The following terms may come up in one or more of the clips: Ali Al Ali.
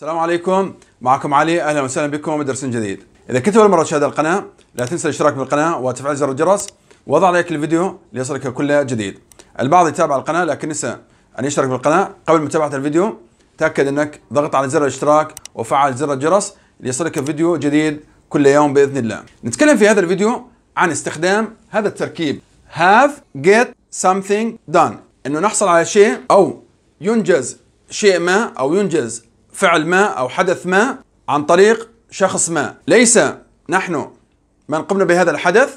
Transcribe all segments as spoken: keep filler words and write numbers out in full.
السلام عليكم، معكم علي. اهلا وسهلا بكم بدرس جديد. اذا كنت اول مره تشاهد القناه لا تنسى الاشتراك بالقناه وتفعيل زر الجرس وضع لايك للفيديو ليصلك كل جديد. البعض يتابع القناه لكن نسى ان يشترك بالقناه. قبل متابعه الفيديو تاكد انك ضغط على زر الاشتراك وفعل زر الجرس ليصلك فيديو جديد كل يوم باذن الله. نتكلم في هذا الفيديو عن استخدام هذا التركيب have get something done، انه نحصل على شيء او ينجز شيء ما او ينجز فعل ما أو حدث ما عن طريق شخص ما، ليس نحن من قمنا بهذا الحدث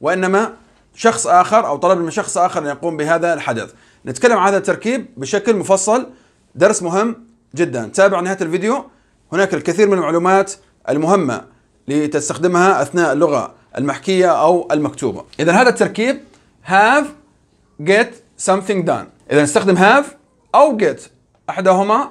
وإنما شخص آخر أو طلب من شخص آخر أن يقوم بهذا الحدث. نتكلم عن هذا التركيب بشكل مفصل، درس مهم جدا، تابع نهاية الفيديو، هناك الكثير من المعلومات المهمة لتستخدمها أثناء اللغة المحكية أو المكتوبة. إذا هذا التركيب have get something done، إذا نستخدم have أو get أحدهما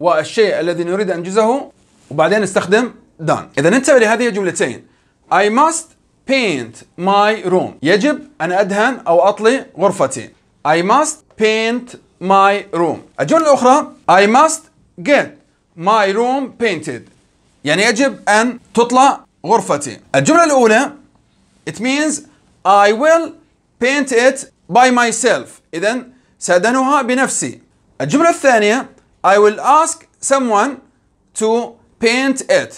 والشيء الذي نريد أن ننجزه وبعدين نستخدم done. إذا ننتبه لهذه الجملتين: I must paint my room، يجب أن أدهن أو أطلي غرفتي. I must paint my room. الجملة الأخرى I must get my room painted، يعني يجب أن تطلى غرفتي. الجملة الأولى It means I will paint it by myself، إذا سأدهنها بنفسي. الجملة الثانية I will ask someone to paint it،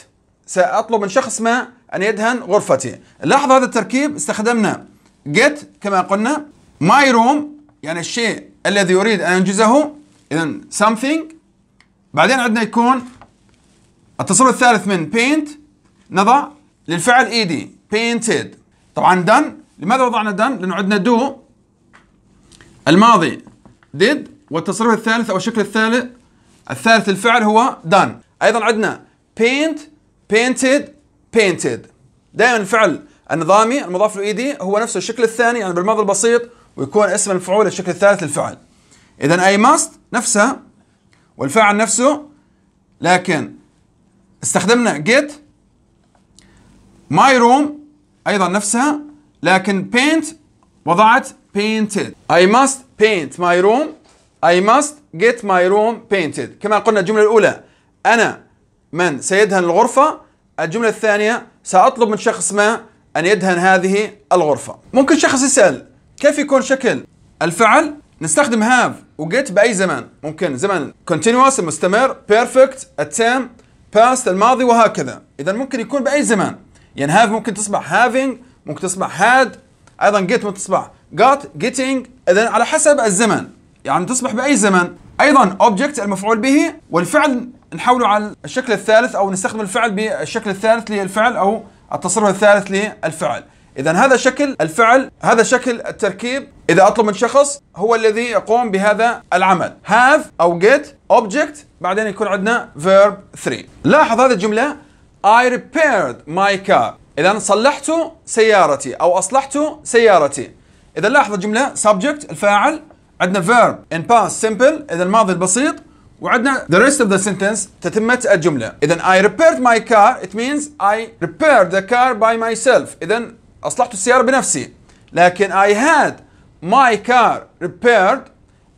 سأطلب من شخص ما أن يدهن غرفتي. لاحظ هذا التركيب، استخدمنا get كما قلنا، my room يعني الشيء الذي يريد أن ينجزه إذا something، بعدين عندنا يكون التصرف الثالث من paint نضع للفعل ed painted. طبعا done، لماذا وضعنا done؟ لأنه عندنا do الماضي did والتصرف الثالث أو الشكل الثالث الثالث الفعل هو done. أيضا عندنا paint painted painted، دائما الفعل النظامي المضاف له ايدي هو نفسه الشكل الثاني يعني بالماضي البسيط، ويكون اسم المفعول الشكل الثالث للفعل. إذا I must نفسها والفاعل نفسه، لكن استخدمنا get my room أيضا نفسها، لكن paint وضعت painted. I must paint my room، I must get my room painted. كما قلنا الجملة الأولى أنا من سيدهن الغرفة، الجملة الثانية سأطلب من شخص ما أن يدهن هذه الغرفة. ممكن شخص يسأل كيف يكون شكل الفعل؟ نستخدم have و get بأي زمن، ممكن زمن continuous المستمر، perfect التام، past الماضي وهكذا. إذا ممكن يكون بأي زمن، يعني have ممكن تصبح having، ممكن تصبح had، أيضا get ممكن تصبح got getting، إذا على حسب الزمن يعني تصبح بأي زمن. أيضا object المفعول به والفعل نحوله على الشكل الثالث أو نستخدم الفعل بالشكل الثالث للفعل أو التصرف الثالث للفعل. إذا هذا شكل الفعل، هذا شكل التركيب، إذا أطلب من شخص هو الذي يقوم بهذا العمل. have أو get object بعدين يكون عندنا verb three. لاحظ هذه الجملة I repaired my car، إذا صلحت سيارتي أو أصلحت سيارتي. إذا لاحظ الجملة subject الفاعل، عندنا verb in past simple إذا الماضي البسيط، وعندنا the rest of the sentence تتمة الجملة. إذا I repaired my car it means I repaired the car by myself، إذا أصلحت السيارة بنفسي. لكن I had my car repaired،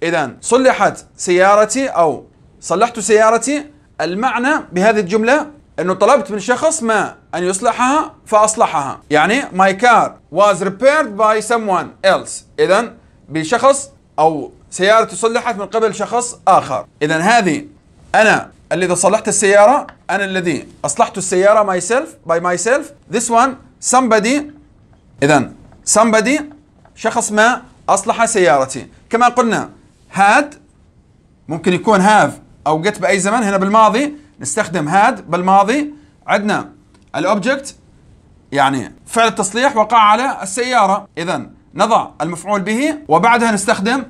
إذا صلحت سيارتي أو صلحت سيارتي. المعنى بهذه الجملة أنه طلبت من شخص ما أن يصلحها فأصلحها، يعني my car was repaired by someone else، إذا بشخص أو سيارتي صلحت من قبل شخص آخر. إذا هذه أنا الذي صلحت السيارة، أنا الذي أصلحت السيارة myself by myself. This one somebody، إذا somebody شخص ما أصلح سيارتي. كما قلنا had ممكن يكون have أو get بأي زمن، هنا بالماضي نستخدم had بالماضي. عندنا الأوبجكت يعني فعل التصليح وقع على السيارة، إذا نضع المفعول به وبعدها نستخدم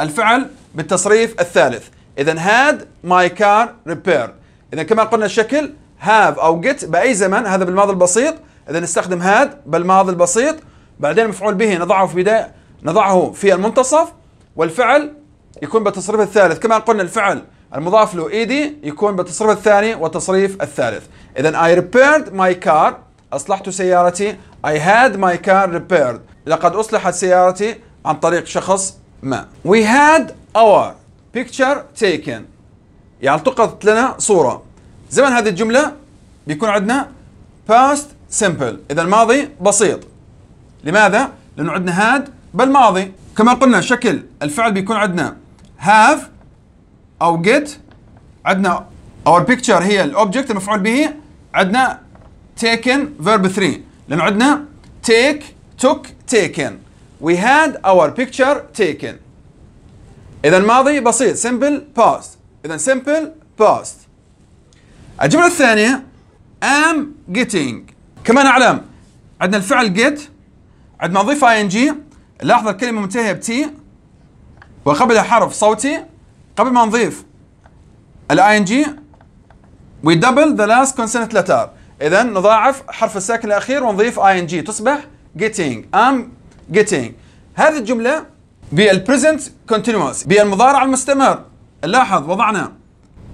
الفعل بالتصريف الثالث. إذا had my car repaired، إذا كما قلنا الشكل have أو get بأي زمن، هذا بالماضي البسيط، إذا نستخدم had بالماضي البسيط، بعدين المفعول به نضعه في بداية نضعه في المنتصف، والفعل يكون بالتصريف الثالث. كما قلنا الفعل المضاف له ed يكون بالتصريف الثاني والتصريف الثالث. إذا I repaired my car، أصلحت سيارتي. I had my car repaired، لقد أصلحت سيارتي عن طريق شخص ما. We had our picture taken، يعني التقطت لنا صورة. زمن هذه الجملة بيكون عندنا past simple، إذا الماضي بسيط. لماذا؟ لأنه عندنا had بالماضي. كما قلنا شكل الفعل بيكون عندنا have أو get، عندنا our picture هي الأوبجكت المفعول به، عندنا taken verb three لأنه عندنا take took taken، we had our picture taken. إذا الماضي بسيط simple past، إذا simple past. الجملة الثانية am getting، كما نعلم عندنا الفعل get، عندنا نضيف ing، لاحظ الكلمة منتهية بتي وقبلها حرف صوتي، قبل ما نضيف ال ing we double the last consonant letter، إذا نضاعف حرف الساكن الأخير ونضيف ing تصبح getting، am getting. هذه الجملة بالpresent continuous بالمضارع المستمر، نلاحظ وضعنا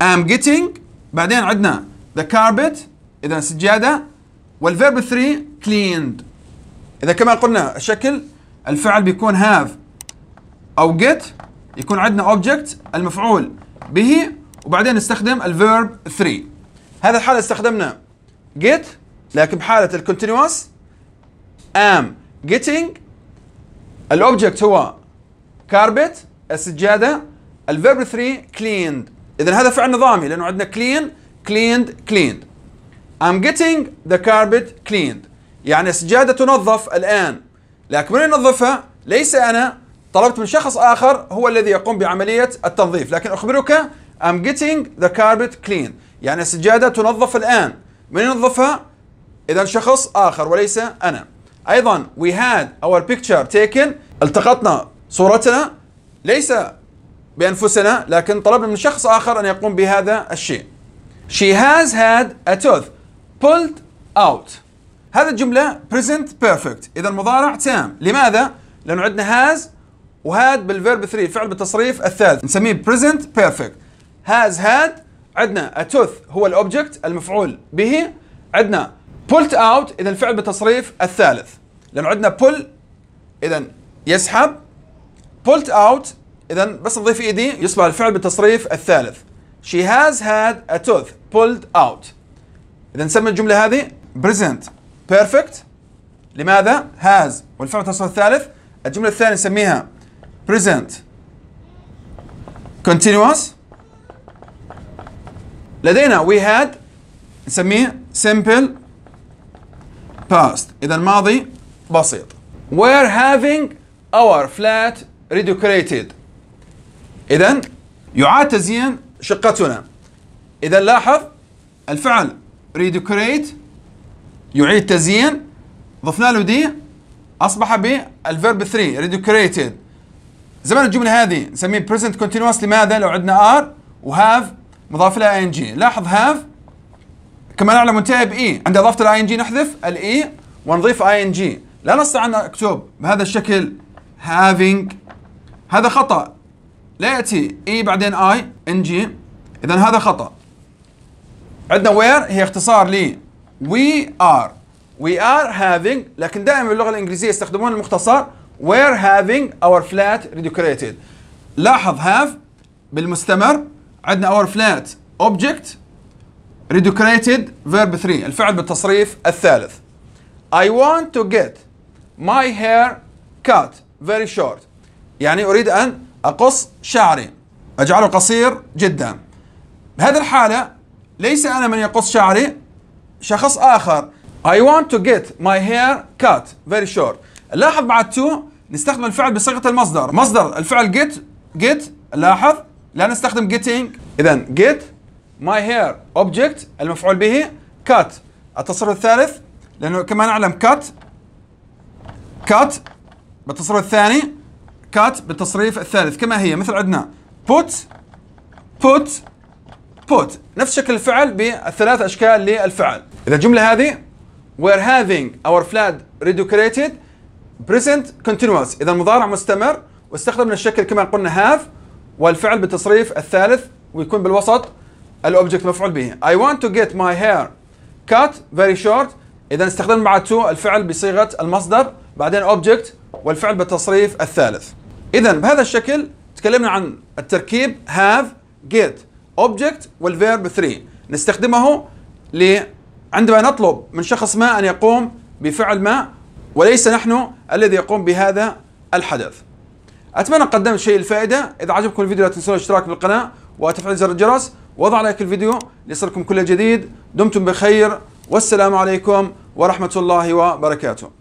am getting، بعدين عندنا the carpet إذا السجادة، والverb three cleaned. إذا كما قلنا الشكل الفعل بيكون have أو get، يكون عندنا object المفعول به وبعدين نستخدم الverb three. هذا الحالة استخدمنا get، لكن بحالة الكونتينوس am getting الأوبجكت هو carpet السجادة، الverb three cleaned. إذا هذا فعل نظامي لأنه عندنا clean cleaned cleaned. I'm getting the carpet cleaned، يعني السجادة تنظف الآن، لكن من ينظفها؟ ليس أنا، طلبت من شخص آخر هو الذي يقوم بعملية التنظيف، لكن أخبرك I'm getting the carpet cleaned، يعني السجادة تنظف الآن، من ينظفها؟ إذا شخص آخر وليس أنا. أيضا we had our picture taken، التقطنا صورتنا ليس بأنفسنا، لكن طلبنا من شخص آخر أن يقوم بهذا الشيء. She has had a tooth pulled out. هذه الجملة present perfect، إذا المضارع تام. لماذا؟ لأنه عندنا has وهاد بالverb three فعل بالتصريف الثالث، نسميه present perfect. has had عندنا a tooth هو الأوبجكت المفعول به، عندنا pulled out إذا الفعل بالتصريف الثالث، لأنه عندنا pull إذا يسحب، pulled out إذا بس نضيف إيدي يصبح الفعل بالتصريف الثالث. She has had a tooth pulled out. إذا نسمي الجملة هذه present perfect. لماذا؟ has والفعل بالتصريف الثالث. الجملة الثانية نسميها present continuous. لدينا we had نسميه simple past، إذا الماضي بسيط. We're having our flat redecorated، إذا يعاد تزيين شقتنا. إذا لاحظ الفعل redecorate يعيد تزيين، ضفنا له دي أصبح بالverb three redecorated. زمن الجملة هذه نسميه present continuous. لماذا؟ لو عندنا are وhave مضاف لها ing، لاحظ have كما نعلم منتهي بإي، عند إضافة ال ing نحذف ال E ونضيف ing. لا نستطيع أن نكتب بهذا الشكل having، هذا خطأ، لا يأتي إي بعدين آي إنجي، إذا هذا خطأ. عندنا where هي اختصار ل we are، we are having، لكن دائما باللغة الإنجليزية يستخدمون المختصر we're having our flat redecorated. لاحظ have بالمستمر، عندنا our flat object redecorated verb three الفعل بالتصريف الثالث. I want to get my hair cut very short، يعني أريد أن أقص شعري أجعله قصير جدا. بهذه الحالة ليس أنا من يقص شعري، شخص آخر. I want to get my hair cut very short. لاحظ بعد to نستخدم الفعل بصيغة المصدر، مصدر الفعل get get، لاحظ لا نستخدم getting. إذا get my hair object المفعول به، cut التصرف الثالث لأنه كما نعلم cut cut بالتصرف الثاني، cut بالتصريف الثالث كما هي. مثل عندنا put put put، نفس شكل الفعل بالثلاث أشكال للفعل. إذا الجملة هذه we're having our flat redecorated present continuous، إذا المضارع مستمر واستخدمنا الشكل كما قلنا have والفعل بالتصريف الثالث ويكون بالوسط الأوبجكت مفعول به. I want to get my hair cut very short، إذا استخدمنا مع to الفعل بصيغة المصدر بعدين object والفعل بالتصريف الثالث. إذا بهذا الشكل تكلمنا عن التركيب have get object والverb three. نستخدمه ل عندما نطلب من شخص ما أن يقوم بفعل ما وليس نحن الذي يقوم بهذا الحدث. أتمنى قدمت شيء الفائدة. إذا عجبكم الفيديو لا تنسوا الاشتراك بالقناة وتفعيل زر الجرس وضع لايك الفيديو ليصلكم كل جديد. دمتم بخير والسلام عليكم ورحمة الله وبركاته.